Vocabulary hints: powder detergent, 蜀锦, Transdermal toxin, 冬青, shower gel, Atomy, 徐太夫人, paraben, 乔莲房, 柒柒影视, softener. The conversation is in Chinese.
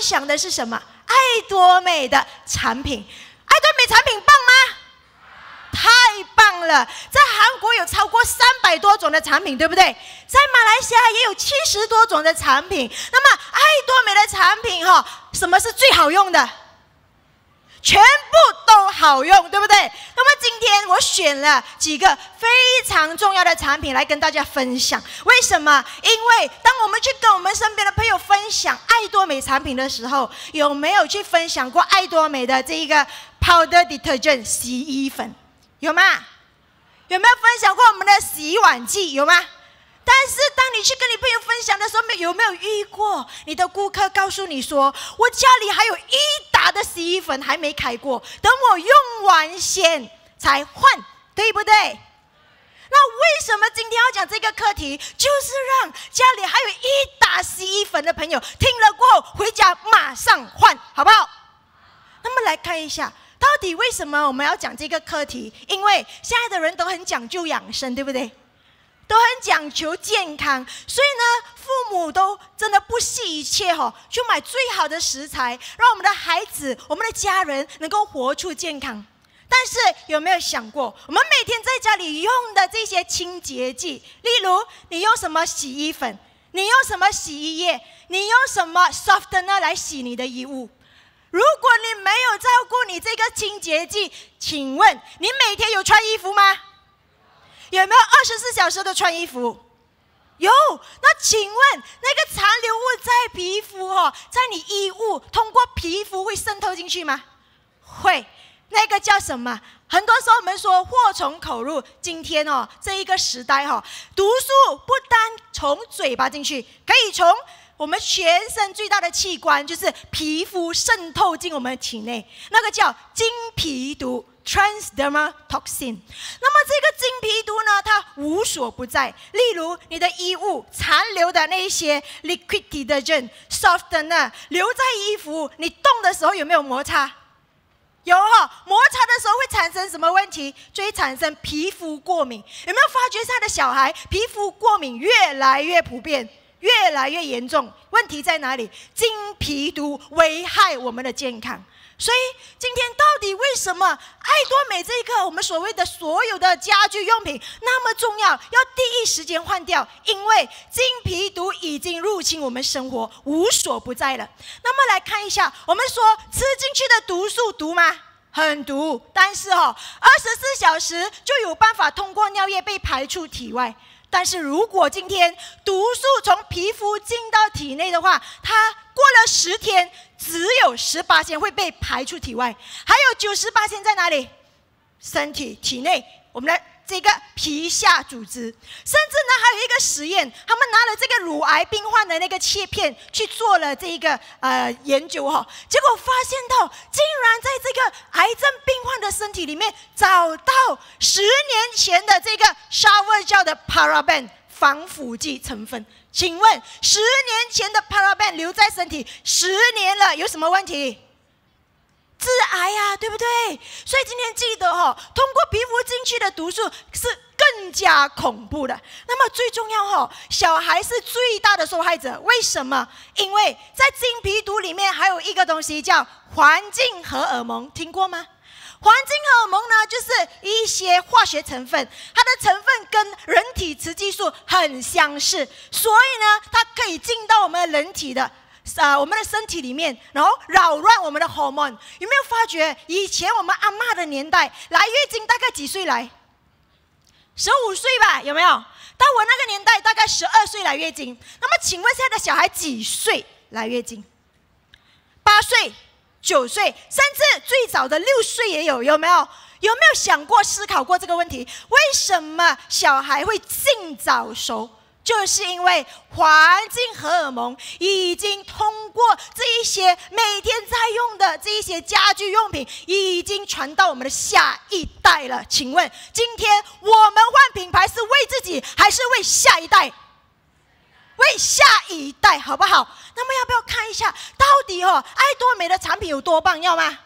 享的是什么？爱多美的产品。爱多美产品棒吗？太棒了！在韩国有超过300多种的产品，对不对？在马来西亚也有70多种的产品。那么爱多美的产品哈，什么是最好用的？ 全部都好用，对不对？那么今天我选了几个非常重要的产品来跟大家分享。为什么？因为当我们去跟我们身边的朋友分享爱多美产品的时候，有没有去分享过爱多美的这一个 powder detergent 洗衣粉？有吗？有没有分享过我们的洗碗剂？有吗？ 但是当你去跟你朋友分享的时候，有没有遇过你的顾客告诉你说：“我家里还有1打的洗衣粉还没开过，等我用完先才换，对不对？”那为什么今天要讲这个课题？就是让家里还有1打洗衣粉的朋友听了过后回家马上换，好不好？那么来看一下。 到底为什么我们要讲这个课题？因为现在的人都很讲究养生，对不对？ 都很讲求健康，所以呢，父母都真的不惜一切去买最好的食材，让我们的孩子、我们的家人能够活出健康。但是有没有想过，我们每天在家里用的这些清洁剂，例如你用什么洗衣粉，你用什么洗衣液，你用什么 softener 来洗你的衣物？如果你没有照顾你这个清洁剂，请问你每天有穿衣服吗？ 有没有24小时的穿衣服？有。那请问那个残留物在皮肤在你衣物通过皮肤会渗透进去吗？会。那个叫什么？很多时候我们说祸从口入。今天这一个时代毒素不单从嘴巴进去，可以从我们全身最大的器官就是皮肤渗透进我们体内，那个叫经皮毒。 Transdermal toxin， 那么这个经皮毒呢，它无所不在。例如你的衣物残留的那一些 liquid detergent、softener 留在衣服，你动的时候有没有摩擦？有摩擦的时候会产生什么问题？就会产生皮肤过敏。有没有发觉现在的小孩皮肤过敏越来越普遍，越来越严重？问题在哪里？经皮毒危害我们的健康。 所以今天到底为什么爱多美这一个我们所谓的所有的家居用品那么重要，要第一时间换掉？因为经皮毒已经入侵我们生活，无所不在了。那么来看一下，我们说吃进去的毒素毒吗？很毒，但是24小时就有办法通过尿液被排出体外。 但是如果今天毒素从皮肤进到体内的话，它过了10天，只有10%会被排出体外，还有90%在哪里？身体体内，我们的这个皮下组织，甚至呢还有一个实验，他们拿了这个乳癌病患的那个切片去做了这一个研究结果发现到竟然在这个癌症病患的身体里面找到10年前的这个 shower gel 的 paraben 防腐剂成分。请问10年前的 paraben 留在身体10年了，有什么问题？ 致癌呀，对不对？所以今天记得通过皮肤进去的毒素是更加恐怖的。那么最重要小孩是最大的受害者。为什么？因为在经皮毒里面还有一个东西叫环境荷尔蒙，听过吗？环境荷尔蒙呢，就是一些化学成分，它的成分跟人体雌激素很相似，所以呢，它可以进到我们人体的。 我们的身体里面，然后扰乱我们的 hormone， 有没有发觉？以前我们阿嬷的年代来月经大概几岁来？15岁吧，有没有？到我那个年代大概12岁来月经。那么请问现在的小孩几岁来月经？8岁、9岁，甚至最早的6岁也有，有没有？有没有想过、思考过这个问题？为什么小孩会性早熟？ 就是因为环境荷尔蒙已经通过这一些每天在用的这一些家居用品，已经传到我们的下一代了。请问，今天我们换品牌是为自己，还是为下一代？为下一代，好不好？那么要不要看一下，到底爱多美的产品有多棒，要吗？